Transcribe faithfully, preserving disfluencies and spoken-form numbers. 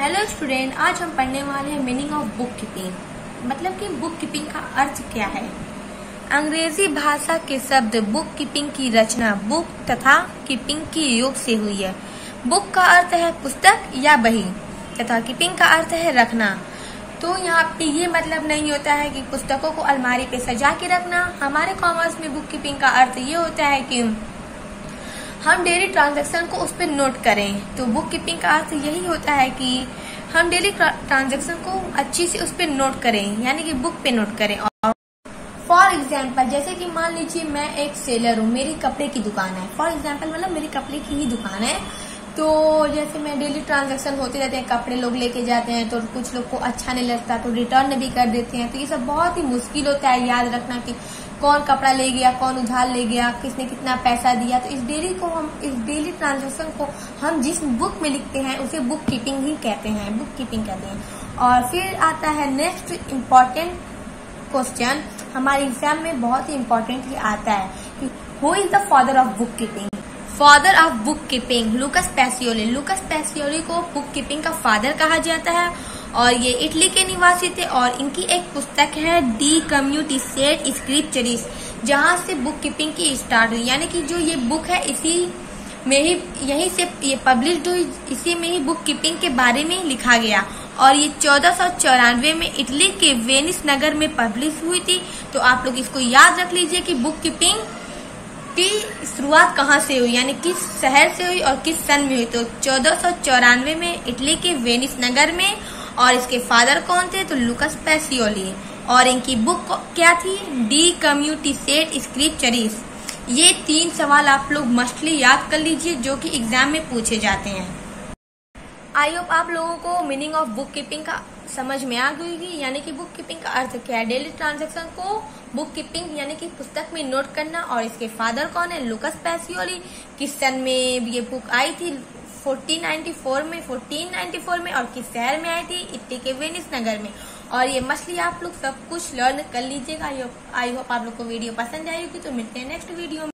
Hello student, आज हम पढ़ने वाले हैं मीनिंग ऑफ बुक कीपिंग, मतलब कि बुक कीपिंग का अर्थ क्या है। अंग्रेजी भाषा के शब्द बुक कीपिंग की रचना बुक तथा कीपिंग की योग से हुई है। बुक का अर्थ है पुस्तक या बही तथा कीपिंग का अर्थ है रखना। तो यहाँ पे ये मतलब नहीं होता है कि पुस्तकों को अलमारी पे सजा के रखना। हमारे कॉमर्स में बुक कीपिंग का अर्थ ये होता है कि हम डेली ट्रांजैक्शन को उस पर नोट करें। तो बुक कीपिंग का अर्थ यही होता है कि हम डेली ट्रांजैक्शन को अच्छी से उस पर नोट करें, यानी कि बुक पे नोट करें। और फॉर एग्जाम्पल, जैसे कि मान लीजिए मैं एक सेलर हूँ, मेरी कपड़े की दुकान है। फॉर एग्जाम्पल मतलब मेरी कपड़े की ही दुकान है। तो जैसे मैं डेली ट्रांजैक्शन होते रहते हैं, कपड़े लोग लेके जाते हैं तो कुछ लोग को अच्छा नहीं लगता तो रिटर्न भी कर देते हैं। तो ये सब बहुत ही मुश्किल होता है याद रखना कि कौन कपड़ा ले गया, कौन उधार ले गया, किसने कितना पैसा दिया। तो इस डेली को हम इस डेली ट्रांजैक्शन को हम जिस बुक में लिखते हैं उसे बुक कीपिंग ही कहते हैं, बुक कीपिंग कहते हैं। और फिर आता है नेक्स्ट इम्पोर्टेंट क्वेश्चन, हमारे एग्जाम में बहुत ही इम्पोर्टेंट आता है कि who is the father of book keeping. Father of book keeping Lucas Pacioli. Lucas Pacioli को बुक कीपिंग का फादर कहा जाता है और ये इटली के निवासी थे। और इनकी एक पुस्तक है डी कम्युनिटी सेट स्क्रिप्चरिस, जहाँ से बुक कीपिंग की स्टार्ट हुई, यानी कि जो ये बुक है इसी में ही यहीं से ये पब्लिश हुई, इसी में ही बुक कीपिंग के बारे में लिखा गया। और ये चौदह सौ चौरानवे में इटली के वेनिस नगर में पब्लिश हुई थी। तो आप लोग इसको याद रख लीजिए कि बुक कीपिंग की शुरुआत कहाँ से हुई, यानी किस शहर से हुई और किस सन में हुई। तो चौदह सौ चौरानवे में इटली के वेनिस नगर में। और इसके फादर कौन थे, तो लुकास पैसियोली। और इनकी बुक क्या थी, डी कम्युनिटेट स्क्रिप्चरिस। ये तीन सवाल आप लोग मस्टली याद कर लीजिए जो कि एग्जाम में पूछे जाते हैं। आई होप आप लोगों को मीनिंग ऑफ बुक कीपिंग का समझ में आ गई होगी, यानी कि बुक कीपिंग का अर्थ क्या है। डेली ट्रांजैक्शन को बुक कीपिंग यानी कि पुस्तक में नोट करना। और इसके फादर कौन है, लुकास पैसियोली। किस सन में ये बुक आई थी, चौदह सौ चौरानवे में, चौदह सौ चौरानवे में। और किस शहर में आई थी, इटली के वेनिस नगर में। और ये मछली आप लोग सब कुछ लर्न कर लीजिएगा। आई होप आप लोग को वीडियो पसंद आई होगी। तो मिलते हैं नेक्स्ट वीडियो में।